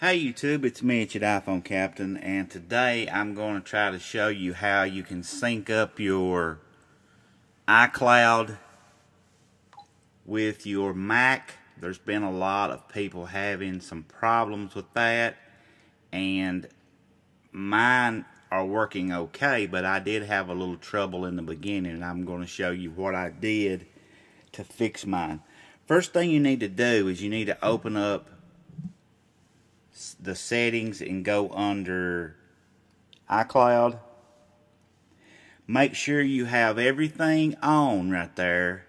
Hey YouTube, it's me, it's your iPhone Captain, and today I'm going to try to show you how you can sync up your iCloud with your Mac. There's been a lot of people having some problems with that, and mine are working okay, but I did have a little trouble in the beginning, and I'm going to show you what I did to fix mine. First thing you need to do is you need to open up the settings and go under iCloud. Make sure you have everything on right there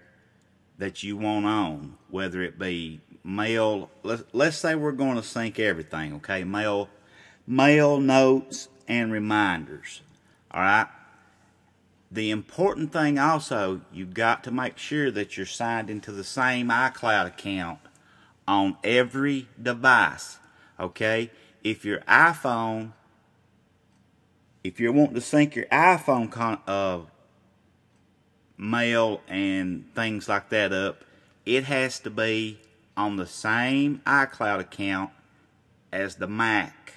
that you want on, whether it be mail. Let's say we're going to sync everything, okay? Mail, notes, and reminders. All right. The important thing also, you've got to make sure that you're signed into the same iCloud account on every device. Okay, if you want to sync your iPhone mail and things like that up, it has to be on the same iCloud account as the Mac,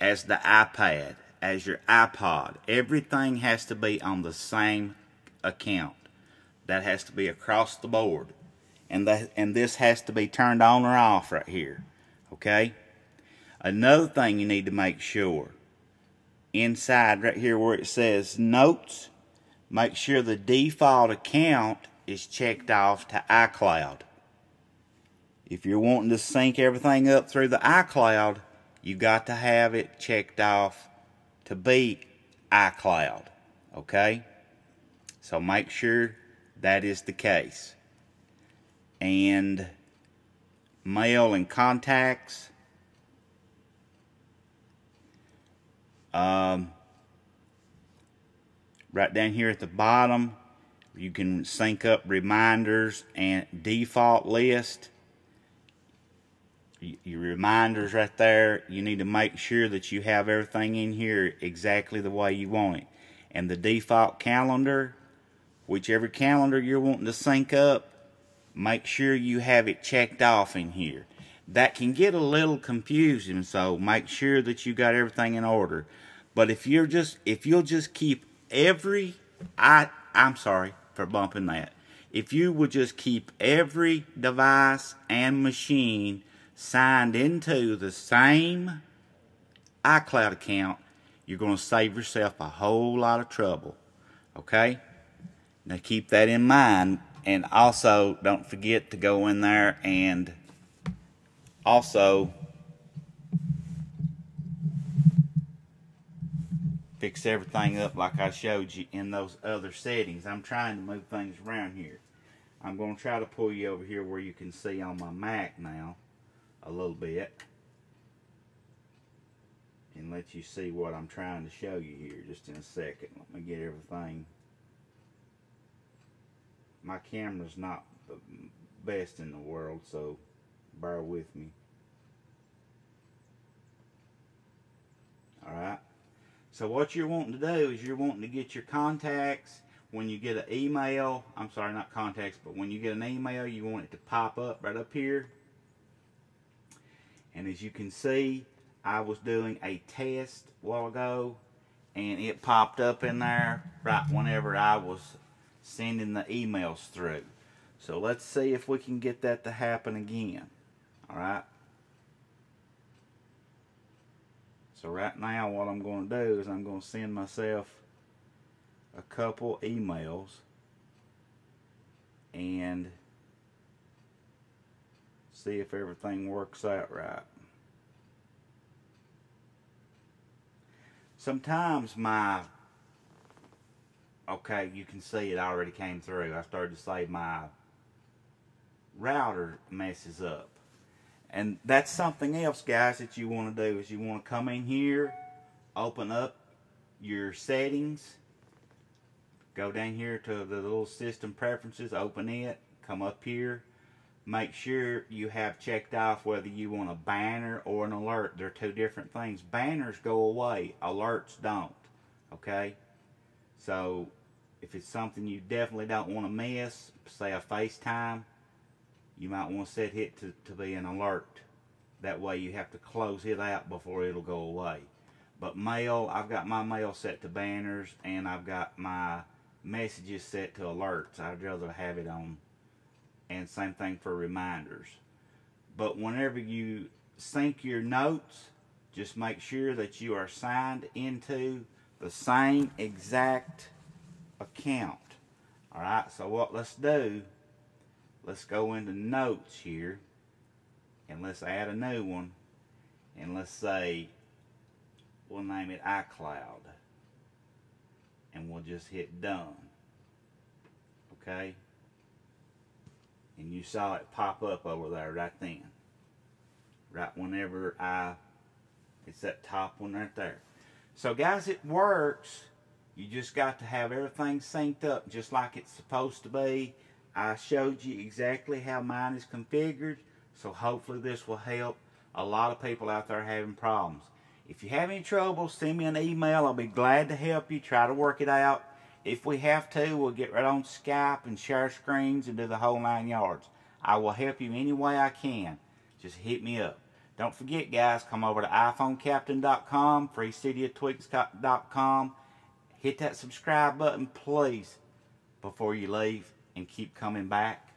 as the iPad, as your iPod. Everything has to be on the same account. That has to be across the board, and this has to be turned on or off right here. Okay, another thing you need to make sure, inside right here where it says notes, make sure the default account is checked off to iCloud. If you're wanting to sync everything up through the iCloud, you got to have it checked off to be iCloud. Okay, so make sure that is the case. And mail and contacts, right down here at the bottom you can sync up reminders and default list. Your reminders right there, you need to make sure that you have everything in here exactly the way you want it. And the default calendar, whichever calendar you're wanting to sync up, make sure you have it checked off in here. That can get a little confusing, so make sure that you got everything in order. But if you'll just keep every I'm sorry for bumping that. If you would just keep every device and machine signed into the same iCloud account, you're going to save yourself a whole lot of trouble. Okay? Now keep that in mind. And also, don't forget to go in there and also fix everything up like I showed you in those other settings. I'm trying to move things around here. I'm going to try to pull you over here where you can see on my Mac now a little bit and let you see what I'm trying to show you here just in a second. Let me get everything. My camera's not the best in the world, so bear with me. Alright, so what you're wanting to do is you're wanting to get your contacts. When you get an email, I'm sorry, not contacts, but when you get an email, you want it to pop up right up here. And as you can see, I was doing a test a while ago, and it popped up in there right whenever I was sending the emails through. So let's see if we can get that to happen again. Alright, so right now what I'm going to do is I'm going to send myself a couple emails, and see if everything works out right. Sometimes my okay, you can see it already came through. I started to say my router messes up. And that's something else, guys, that you want to do is you want to come in here, open up your settings, go down here to the little system preferences, open it, come up here. Make sure you have checked off whether you want a banner or an alert. They're two different things. Banners go away, alerts don't, okay? So, if it's something you definitely don't want to miss, say a FaceTime, you might want to set it to be an alert. That way you have to close it out before it'll go away. But mail, I've got my mail set to banners, and I've got my messages set to alerts. I'd rather have it on. And same thing for reminders. But whenever you sync your notes, just make sure that you are signed into the same exact account. Alright, so what let's do, let's go into notes here, and let's add a new one, and let's say we'll name it iCloud, and we'll just hit done. Okay, and you saw it pop up over there right then, right whenever it's that top one right there. So guys, it works. You just got to have everything synced up just like it's supposed to be. I showed you exactly how mine is configured, so hopefully this will help a lot of people out there having problems. If you have any trouble, send me an email. I'll be glad to help you. Try to work it out. If we have to, we'll get right on Skype and share screens and do the whole 9 yards. I will help you any way I can. Just hit me up. Don't forget, guys, come over to iPhoneCaptain.com, FreeCydiaTweaks.com. Hit that subscribe button, please, before you leave, and keep coming back.